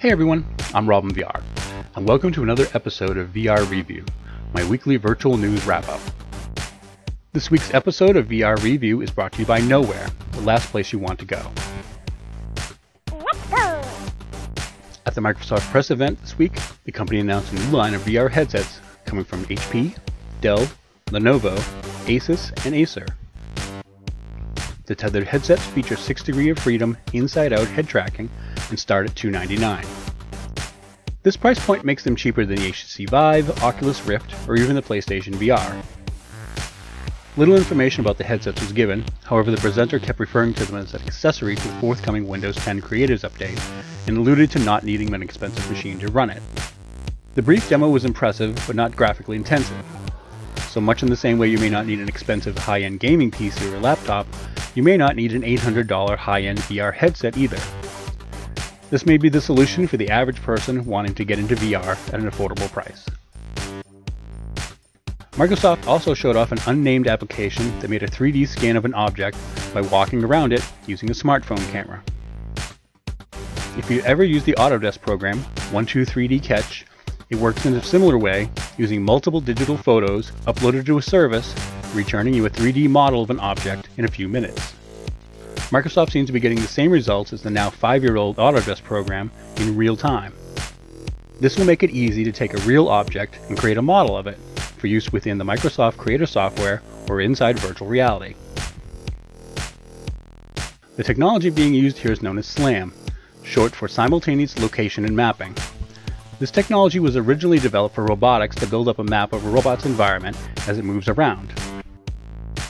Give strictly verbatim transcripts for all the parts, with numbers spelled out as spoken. Hey everyone, I'm Robin V R, and welcome to another episode of V R Review, my weekly virtual news wrap-up. This week's episode of V R Review is brought to you by Nowhere, the last place you want to go. Let's go! At the Microsoft press event this week, the company announced a new line of V R headsets coming from H P, Dell, Lenovo, Asus, and Acer. The tethered headsets feature six degree of freedom inside-out head tracking and start at two hundred ninety-nine dollars. This price point makes them cheaper than the H T C Vive, Oculus Rift, or even the PlayStation V R. Little information about the headsets was given, however the presenter kept referring to them as an accessory to the forthcoming Windows ten Creators update and alluded to not needing an expensive machine to run it. The brief demo was impressive, but not graphically intensive. So much in the same way you may not need an expensive high-end gaming P C or laptop, you may not need an eight hundred dollar high-end V R headset either. This may be the solution for the average person wanting to get into V R at an affordable price. Microsoft also showed off an unnamed application that made a three D scan of an object by walking around it using a smartphone camera. If you ever use the Autodesk program, one two three D Catch, it works in a similar way using multiple digital photos uploaded to a service, returning you a three D model of an object in a few minutes. Microsoft seems to be getting the same results as the now five-year-old Autodesk program in real time. This will make it easy to take a real object and create a model of it for use within the Microsoft Creator software or inside virtual reality. The technology being used here is known as SLAM, short for Simultaneous Location and Mapping. This technology was originally developed for robotics to build up a map of a robot's environment as it moves around.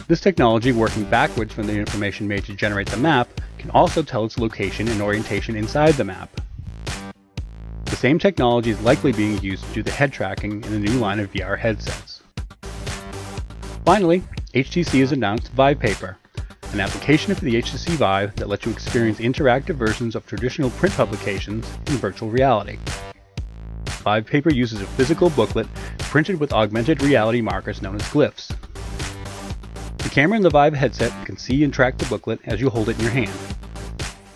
This technology, working backwards from the information made to generate the map, can also tell its location and orientation inside the map. The same technology is likely being used to do the head tracking in the new line of V R headsets. Finally, H T C has announced VivePort, an application for the H T C Vive that lets you experience interactive versions of traditional print publications in virtual reality. VivePort uses a physical booklet printed with augmented reality markers known as glyphs. The camera in the Vive headset can see and track the booklet as you hold it in your hand.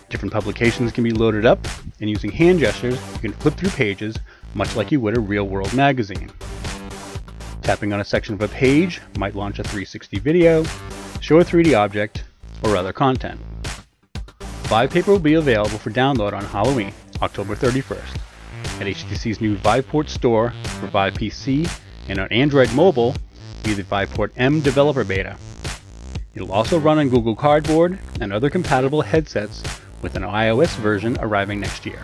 Different publications can be loaded up, and using hand gestures, you can flip through pages, much like you would a real-world magazine. Tapping on a section of a page might launch a three sixty video, show a three D object, or other content. VivePort will be available for download on Halloween, October thirty-first, at H T C's new VivePort store for Vive P C, and on Android mobile via the VivePort M developer beta. It'll also run on Google Cardboard and other compatible headsets, with an iOS version arriving next year.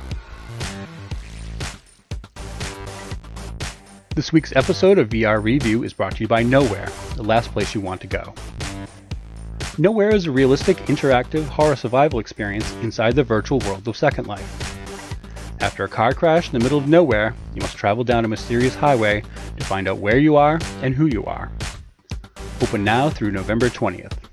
This week's episode of V R Review is brought to you by Nowhere, the last place you want to go. Nowhere is a realistic, interactive horror survival experience inside the virtual world of Second Life. After a car crash in the middle of nowhere, you must travel down a mysterious highway to find out where you are and who you are. Open now through November twentieth.